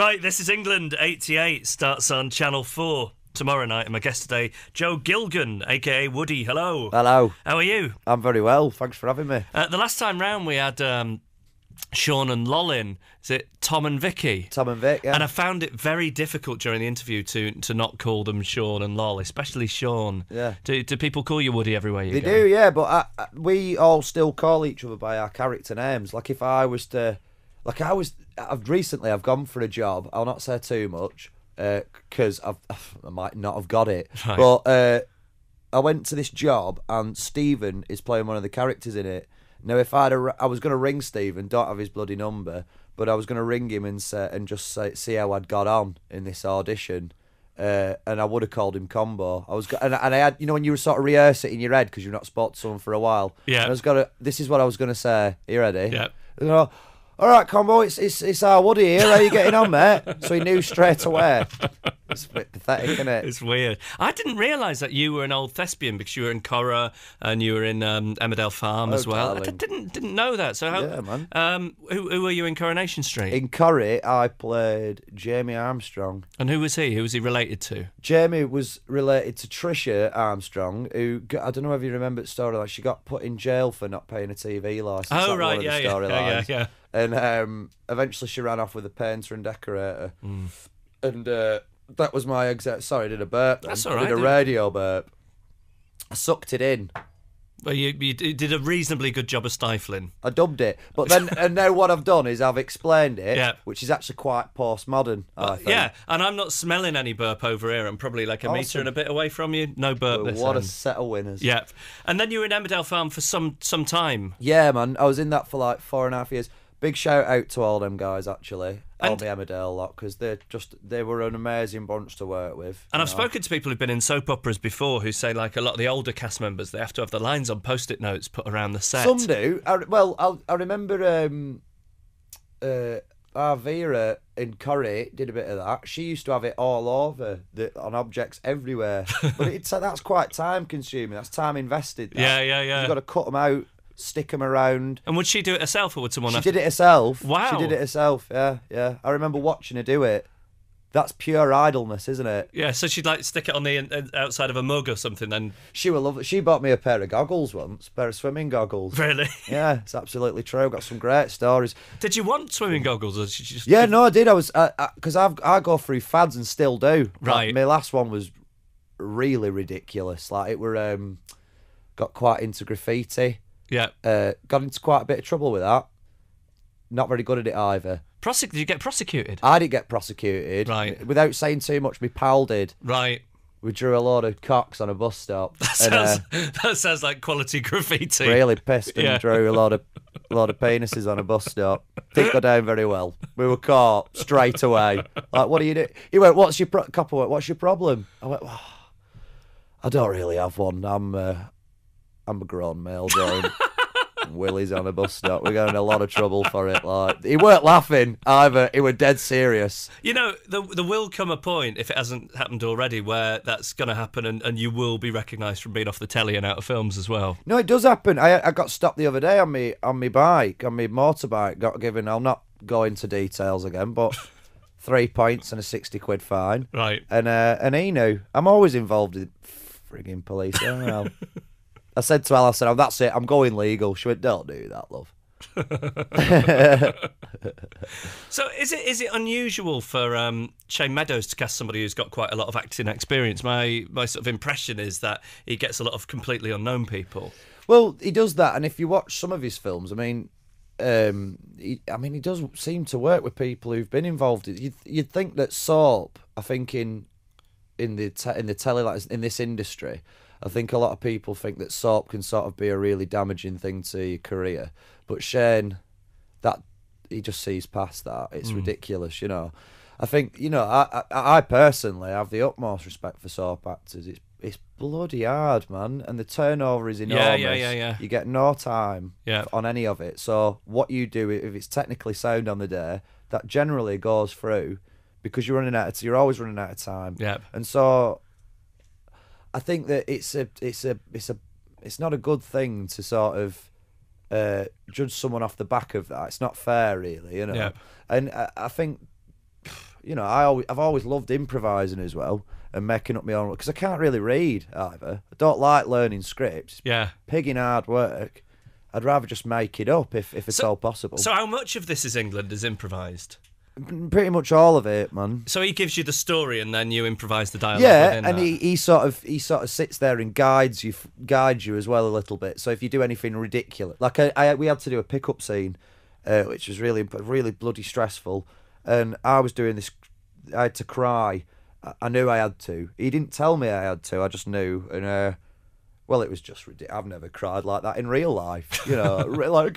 Right, This Is England '88 starts on Channel 4 tomorrow night, and my guest today, Joe Gilgun, aka Woody. Hello. Hello. How are you? I'm very well. Thanks for having me. The last time round we had Sean and Lollin. Is it Tom and Vicky? Tom and Vic, yeah. And I found it very difficult during the interview to not call them Sean and Lol, especially Sean. Yeah. Do people call you Woody everywhere you go? They do, yeah, but we all still call each other by our character names. Like if I was to... Like I've recently gone for a job, I'll not say too much, because I might not have got it, right. But I went to this job and Steven is playing one of the characters in it. Now, if I was going to ring Steven, don't have his bloody number, but I was going to ring him and just see how I'd got on in this audition, and I would have called him Combo. And I had, you know, when you were sort of rehearse it in your head because you've not spotted someone for a while. Yeah. This is what I was going to say. Are you ready? Yeah. You know, all right, Combo, it's our Woody here. How are you getting on, mate? So he knew straight away. It's a bit pathetic, isn't it? It's weird. I didn't realise that you were an old thespian because you were in Corrie and you were in Emmerdale Farm as well. Darling. I didn't know that. So how, yeah, man. Who were you in Coronation Street? In Corrie, I played Jamie Armstrong. And who was he? Who was he related to? Jamie was related to Trisha Armstrong, who I don't know if you remember the story. Like she got put in jail for not paying a TV licence. Oh right, yeah. And eventually she ran off with a painter and decorator, and. That was my exact... Sorry, I did a burp. Then. That's all right. I did a radio burp. I sucked it in. Well, you did a reasonably good job of stifling. I dubbed it. But then... and now what I've done is I've explained it, yeah. Which is actually quite postmodern, I think. Yeah, and I'm not smelling any burp over here. I'm probably like a metre and a bit away from you. No burp this time. What a set of winners. Yeah. And then you were in Emmerdale Farm for some time. Yeah, man. I was in that for like 4.5 years. Big shout out to all them guys, actually. And all the Emmerdale lot, because they were an amazing bunch to work with. And I've spoken to people who've been in soap operas before who say, like, a lot of the older cast members, they have to have the lines on post-it notes put around the set. Some do. I remember our Vera in Corrie did a bit of that. She used to have it all over, on objects everywhere. But that's quite time-consuming. That's time invested. Yeah. You've got to cut them out. Stick them around. And would she do it herself, or would someone else? She did it herself. Wow. She did it herself, yeah. I remember watching her do it. That's pure idleness, isn't it? Yeah, so she'd like stick it on the outside of a mug or something then. She will love it. She bought me a pair of goggles once, a pair of swimming goggles. Really? Yeah, it's absolutely true. Got some great stories. Did you want swimming goggles? Or did you just... Yeah, no, I did. I was, because I go through fads and still do. Right. Like, my last one was really ridiculous. Like, it were, got quite into graffiti. Yeah. Got into quite a bit of trouble with that. Not very good at it either. Did you get prosecuted? I didn't get prosecuted. Right. Without saying too much, my pal did. Right. We drew a load of cocks on a bus stop. That sounds like quality graffiti. Really pissed and drew a lot of penises on a bus stop. Didn't go down very well. We were caught straight away. Like, what do you do? He went, copper went, what's your problem? I went, oh, I don't really have one. I'm a grown male, Joe. Willie's on a bus stop. We're going in a lot of trouble for it. Like, he weren't laughing either. He was dead serious. You know, there will come a point, if it hasn't happened already, where that's going to happen and you will be recognised from being off the telly and out of films as well. No, it does happen. I got stopped the other day on my motorbike. Got given, I'll not go into details again, but 3 points and a 60 quid fine. Right. And he knew. I'm always involved in frigging police. Oh, I said to her, oh, that's it, I'm going legal. She went, don't do that, love. So is it unusual for Shane Meadows to cast somebody who's got quite a lot of acting experience? My sort of impression is that he gets a lot of completely unknown people. Well, he does that, and if you watch some of his films, I mean, he does seem to work with people who've been involved. You'd think that soap, I think in the telly, like in this industry, I think a lot of people think that soap can sort of be a really damaging thing to your career. But Shane, that he just sees past that. It's ridiculous, you know. I think, you know, I personally have the utmost respect for soap actors. It's bloody hard, man. And the turnover is enormous. Yeah. You get no time on any of it. So what you do, if it's technically sound on the day, that generally goes through because you're always running out of time. Yep. And so... I think that it's not a good thing to sort of judge someone off the back of that. It's not fair, really, you know. Yep. And I think you know, I've always loved improvising as well and making up my own, because I can't really read either. I don't like learning scripts. Yeah. Pigging hard work. I'd rather just make it up if it's all possible. So how much of This Is England is improvised? Pretty much all of it, man. So he gives you the story and then you improvise the dialogue. Yeah, and he sort of sits there and guides you as well a little bit. So if you do anything ridiculous, like we had to do a pickup scene, which was really bloody stressful, and I was doing this. I had to cry. I knew I had to. He didn't tell me I had to. I just knew, and well, it was just ridiculous. I've never cried like that in real life, you know. Like,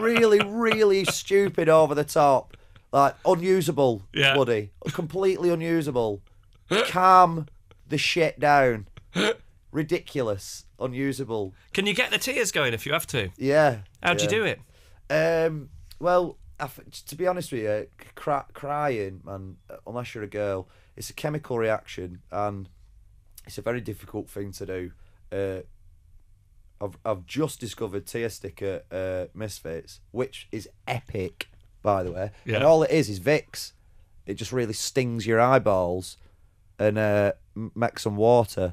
really stupid, over the top, like unusable, yeah. Woody, completely unusable. Calm the shit down. Ridiculous, unusable. Can you get the tears going if you have to? Yeah. How'd you do it? Well, to be honest with you, crying, man, unless you're a girl, it's a chemical reaction and it's a very difficult thing to do. I've just discovered tear sticker Misfits, which is epic, by the way. Yeah. And all it is Vicks. It just really stings your eyeballs and makes some water.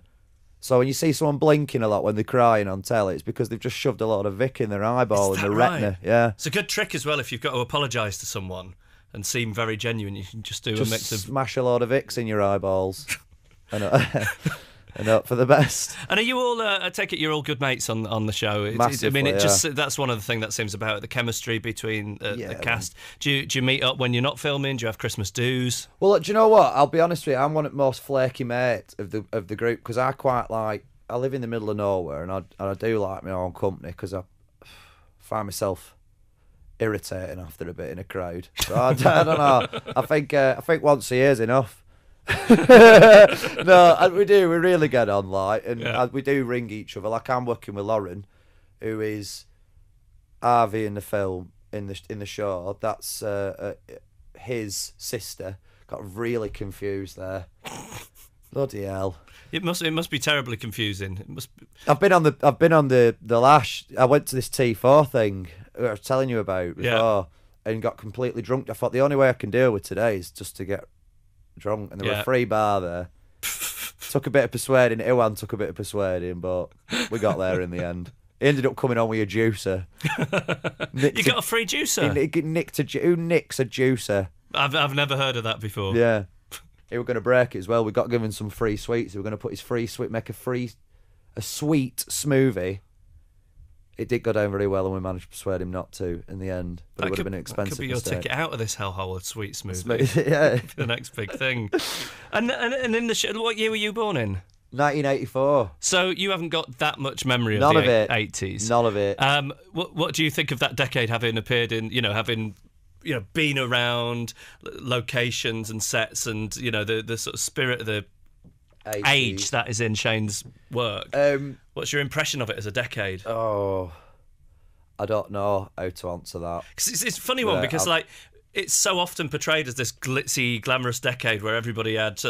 So when you see someone blinking a lot when they're crying on telly, it's because they've just shoved a lot of Vic in their eyeball and the retina. Yeah. It's a good trick as well if you've got to apologise to someone and seem very genuine. You can just do a mix of... smash a lot of Vicks in your eyeballs. And hope for the best. And are you all, I take it you're all good mates on the show? Massively, I mean, that's one of the things that seems about it, the chemistry between the cast. Do you meet up when you're not filming? Do you have Christmas dues? Well, do you know what? I'll be honest with you, I'm one of the most flaky mates of the group, because I quite like... I live in the middle of nowhere and I do like my own company, because I find myself irritating after a bit in a crowd. So I don't know. I think once a year's enough. No, we really get on, like, and we do ring each other. Like, I'm working with Lauren, who is Harvey in the film, in the show. That's his sister. Got really confused there. Bloody hell! It must be terribly confusing. It must be... I've been on the lash. I went to this T4 thing I was telling you about before, and got completely drunk. I thought the only way I can deal with today is just to get drunk, and there were a free bar there. Took a bit of persuading. Iwan took a bit of persuading, but we got there in the end. He ended up coming on with a juicer. You got a free juicer? He nicked who nicks a juicer? I've never heard of that before. Yeah, he were going to break it as well. We got given some free sweets. We were going to put his free sweet, make a sweet smoothie. It did go down very well, and we managed to persuade him not to in the end. But it would have been an expensive mistake. That could be your ticket out of this hellhole of sweet smoothie. Yeah, the next big thing. And in the show, what year were you born in? 1984. So you haven't got that much memory of the '80s. None of it. What do you think of that decade, having appeared in, you know, having, you know, been around locations and sets, and you know the sort of spirit of the 80s. Age that is in Shane's work. What's your impression of it as a decade? Oh, I don't know how to answer that. Because it's a funny one, because like it's so often portrayed as this glitzy, glamorous decade where everybody had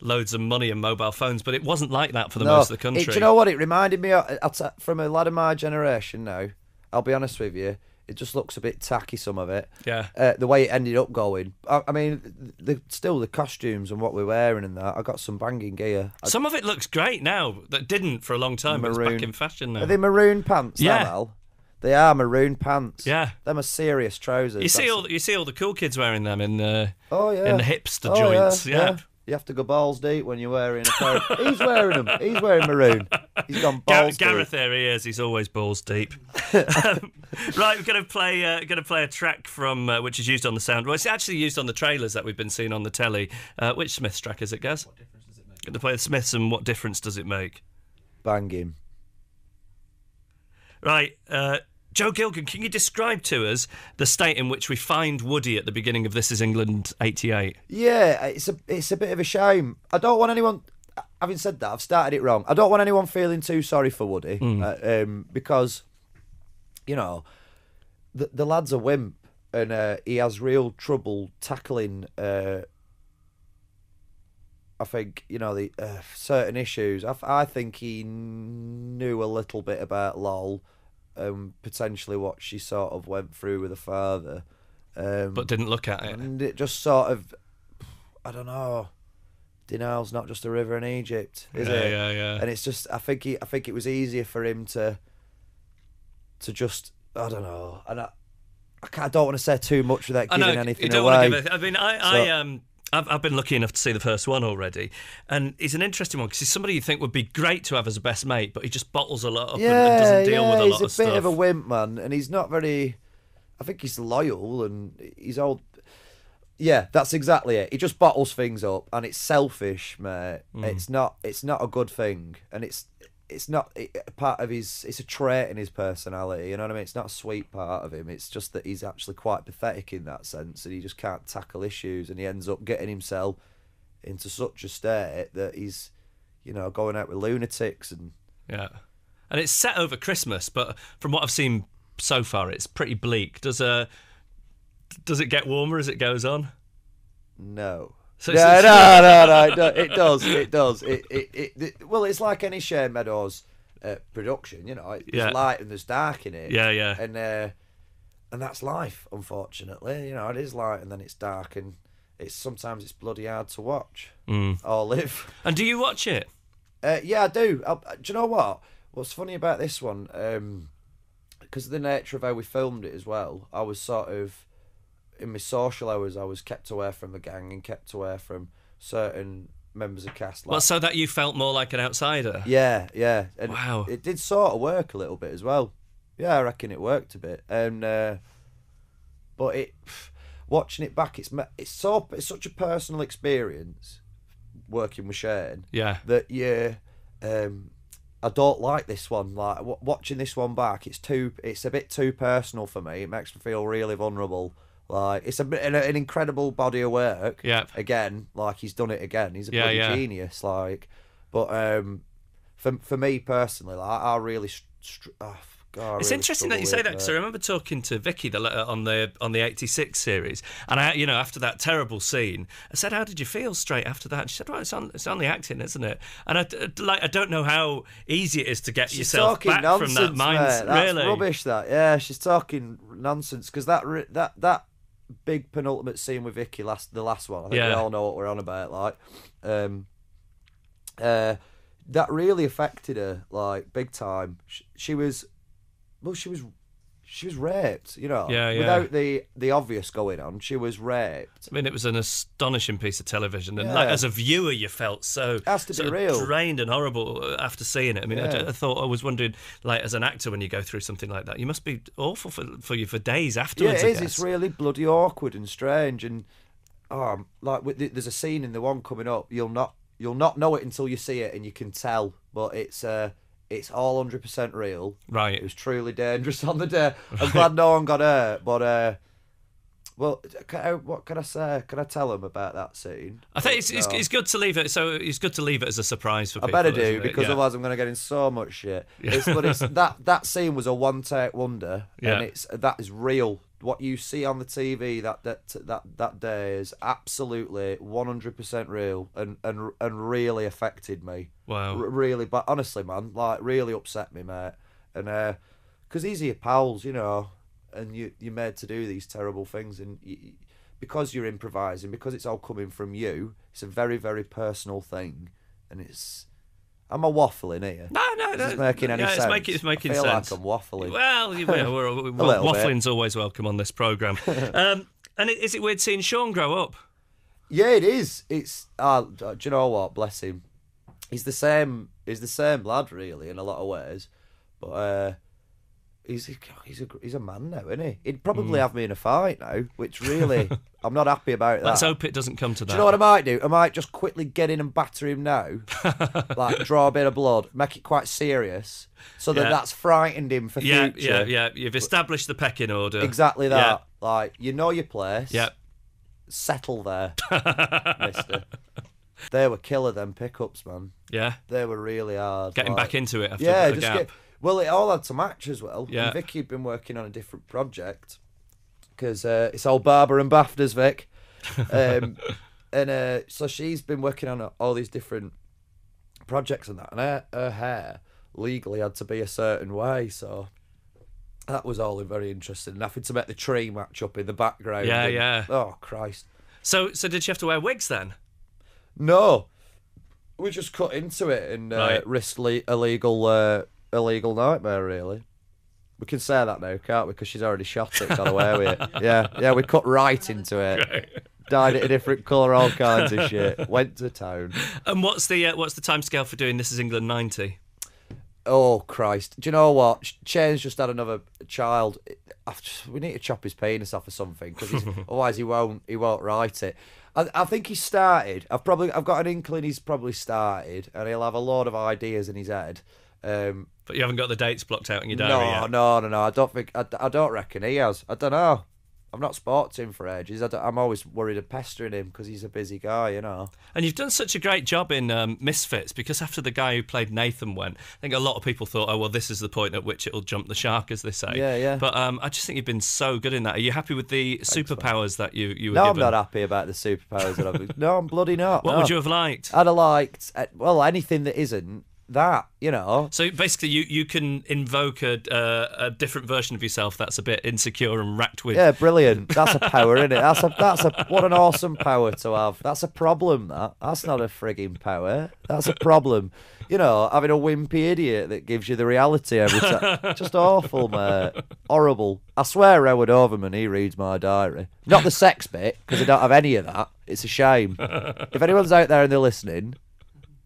loads of money and mobile phones, but it wasn't like that for the most of the country. Do you know what? It reminded me of, from a lad of my generation now, I'll be honest with you, it just looks a bit tacky, some of it. Yeah. The way it ended up going. I mean, still the costumes and what we're wearing and that. I got some banging gear. Some of it looks great now. That didn't for a long time. Maroon. But it's back in fashion now. Are they maroon pants? Yeah. They are maroon pants. Yeah. Them are serious trousers. You see all the cool kids wearing them in the in the hipster joints. Yeah. You have to go balls deep when you're wearing a pair. He's wearing them. He's wearing maroon. He's gone balls deep. Gareth, there he is. He's always balls deep. Right, we're going to play a track from which is used on the sound. Well, it's actually used on the trailers that we've been seeing on the telly. Which Smiths track is it, Gaz? What difference does it make? They play the Smiths and What Difference Does It Make? Bang him. Right, Joe Gilgun, can you describe to us the state in which we find Woody at the beginning of This Is England '88? Yeah, it's a bit of a shame. I don't want anyone... Having said that, I've started it wrong. I don't want anyone feeling too sorry for Woody, because, you know, the lad's a wimp, and he has real trouble tackling, I think, you know, the certain issues. I think he knew a little bit about Lol, potentially what she sort of went through with her father, But didn't look at it. And it just sort of, I don't know. Dinaal's not just a river in Egypt, is it? Yeah, yeah. And it's just, I think it was easier for him to just, I don't know. And I don't want to say too much without giving anything away. I mean, I've been lucky enough to see the first one already, and he's an interesting one because he's somebody you think would be great to have as a best mate, but he just bottles a lot up and doesn't deal with a lot of stuff. He's a bit of a wimp, man, and he's not very. I think he's loyal and he's old. Yeah, that's exactly it. He just bottles things up, and it's selfish, mate. Mm. It's not a good thing, and it's not part of his. It's a trait in his personality. You know what I mean? It's not a sweet part of him. It's just that he's actually quite pathetic in that sense, and he just can't tackle issues, and he ends up getting himself into such a state that he's, you know, going out with lunatics and yeah. And it's set over Christmas, but from what I've seen so far, it's pretty bleak. Does it get warmer as it goes on? No. So no. It does. Well, it's like any Shane Meadows production, you know. There's light and there's dark in it. Yeah, yeah. And that's life, unfortunately. You know, it is light and then it's dark, and sometimes it's bloody hard to watch or live. And do you watch it? Yeah, I do. Do you know what? What's funny about this one? Because of the nature of how we filmed it as well, I was sort of. In my social hours, I was kept away from the gang and kept away from certain members of cast. Well, so that you felt more like an outsider? Yeah, yeah. And wow. It did sort of work a little bit as well. Yeah, I reckon it worked a bit. And but watching it back, it's such a personal experience working with Shane. Yeah. That I don't like this one. Like watching this one back, it's a bit too personal for me. It makes me feel really vulnerable. Like it's an incredible body of work. Yeah. Again, like he's done it again. He's a bloody genius. Like, but for me personally, like I really. It's really interesting that you say that because I remember talking to Vicky on the '86 series, and I, you know, after that terrible scene, I said, "How did you feel straight after that?" And she said, "Well, it's on the acting, isn't it?" And I don't know how easy it is to get yourself back nonsense, from that mindset. That's really rubbish. That she's talking nonsense because that big penultimate scene with Vicky the last one. I think we all know what we're on about. Like, that really affected her like big time. She was. Well, she was raped, you know. Yeah, yeah. Without the obvious going on, she was raped. I mean, it was an astonishing piece of television, and like, as a viewer, you felt so drained and horrible after seeing it. I mean, I was wondering, like, as an actor, when you go through something like that, you must be awful for you for days afterwards. Yeah, it is. It's really bloody awkward and strange, and there's a scene in the one coming up. You'll not know it until you see it, and you can tell, but it's. It's all 100% real. Right. It was truly dangerous on the day. I'm glad no one got hurt, but what can I say? Can I tell them about that scene? I think it's good to leave it. So it's good to leave it as a surprise for people. I better do because otherwise I'm going to get in so much shit. Yeah. But that scene was a one-take wonder, and that is real. What you see on the TV that day is absolutely 100% real, and really affected me. Wow. Really, but honestly, man, like really upset me, mate. And because these are your pals, you know, and you're made to do these terrible things, and because you're improvising, because it's all coming from you, it's a very, very personal thing, and it's. Am I waffling here? No. It's making any sense. It's making sense. I feel like I'm waffling. Well, we're waffling's always welcome on this programme. And is it weird seeing Sean grow up? Yeah, it is. It's do you know what? Bless him. He's the same lad really in a lot of ways, but he's a man now, isn't he? He'd probably have me in a fight now, which really I'm not happy about that. Let's hope it doesn't come to that. Do you know what I might do? I might just quickly get in and batter him now, like draw a bit of blood, make it quite serious, so that that's frightened him for future. Yeah. You've established the pecking order. Exactly that. Yeah. Like you know your place. Yep. Settle there, mister. They were killer, them pickups, man. Yeah. They were really hard. Getting back into it after the gap. Well, it all had to match as well. Yeah. And Vicky had been working on a different project because it's all Barbara and BAFTAs, Vic. So she's been working on all these different projects and that. And her hair legally had to be a certain way. So That was all very interesting. And having to make the tree match up in the background. Yeah, and, yeah. Oh, Christ. So did you have to wear wigs then? No. We just cut into it and risked illegal nightmare, really. We can say that now, can't we? Because she's already shot it, got away with it. Yeah, we cut right into it. Great. Dyed it a different colour, all kinds of shit. Went to town. And what's the timescale for doing This Is England '90? Oh, Christ. Do you know what? Shane's just had another child. We need to chop his penis off or something, because otherwise he won't write it. I think he started. I've got an inkling he's probably started, and he'll have a load of ideas in his head. But you haven't got the dates blocked out in your diary yet? No. I don't reckon he has. I don't know. I've not spoken to him for ages. I'm always worried of pestering him because he's a busy guy, you know. And you've done such a great job in Misfits, because after the guy who played Nathan went, I think a lot of people thought, oh, well, this is the point at which it'll jump the shark, as they say. Yeah. But I just think you've been so good in that. Are you happy with the superpowers that you were given? No, I'm not happy about the superpowers that I've been. No, I'm bloody not. What would you have liked? I'd have liked, well, anything that isn't that, you know. So basically you can invoke a different version of yourself that's a bit insecure and racked with. Yeah, brilliant. That's a power, isn't it? That's a what an awesome power to have. That's a problem, that's not a frigging power. That's a problem. You know, having a wimpy idiot that gives you the reality every time. Just awful, mate. Horrible. I swear Howard Overman, he reads my diary. Not the sex bit, because I don't have any of that. It's a shame. If anyone's out there and they're listening,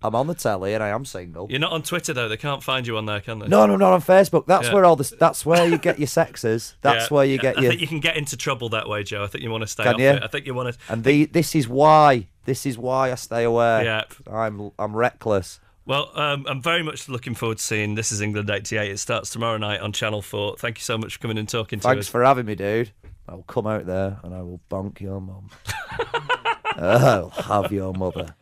I'm on the telly and I am single. You're not on Twitter though; they can't find you on there, can they? No, I'm not on Facebook. That's where all this. That's where you get your sexes. That's where you get your. I think you can get into trouble that way, Joe. I think you want to stay off it. I think you want to. And this is why. This is why I stay away. Yeah. I'm reckless. Well, I'm very much looking forward to seeing This Is England '88. It starts tomorrow night on Channel 4. Thank you so much for coming and talking to us. Thanks for having me, dude. I'll come out there and I will bonk your mum. I'll have your mother.